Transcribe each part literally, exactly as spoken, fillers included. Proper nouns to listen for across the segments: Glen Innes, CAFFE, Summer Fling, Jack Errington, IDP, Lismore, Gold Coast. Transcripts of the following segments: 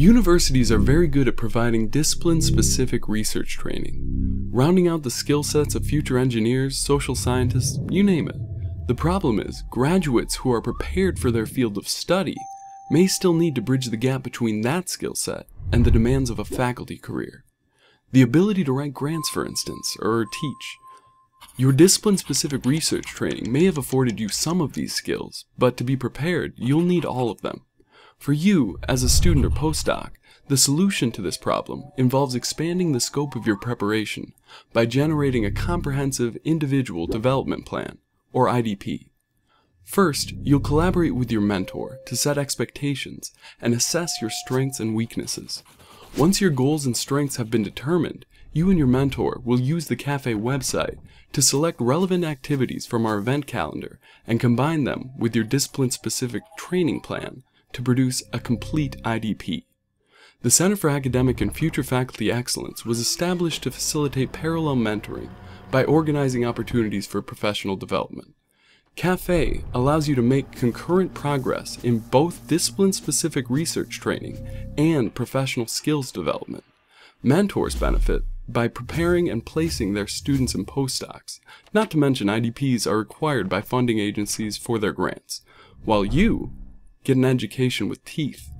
Universities are very good at providing discipline-specific research training, rounding out the skill sets of future engineers, social scientists, you name it. The problem is, graduates who are prepared for their field of study may still need to bridge the gap between that skill set and the demands of a faculty career. The ability to write grants, for instance, or teach. Your discipline-specific research training may have afforded you some of these skills, but to be prepared, you'll need all of them. For you, as a student or postdoc, the solution to this problem involves expanding the scope of your preparation by generating a comprehensive individual development plan, or I D P. First, you'll collaborate with your mentor to set expectations and assess your strengths and weaknesses. Once your goals and strengths have been determined, you and your mentor will use the CAFFE website to select relevant activities from our event calendar and combine them with your discipline-specific training plan to produce a complete I D P. The Center for Academic and Future Faculty Excellence was established to facilitate parallel mentoring by organizing opportunities for professional development. CAFFE allows you to make concurrent progress in both discipline-specific research training and professional skills development. Mentors benefit by preparing and placing their students and postdocs, not to mention I D Ps are required by funding agencies for their grants, while you get an education with teeth.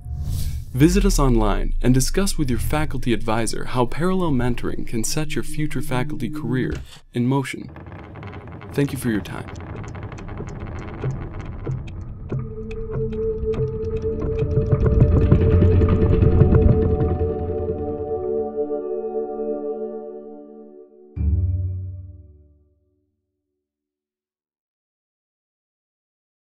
Visit us online and discuss with your faculty advisor how parallel mentoring can set your future faculty career in motion. Thank you for your time.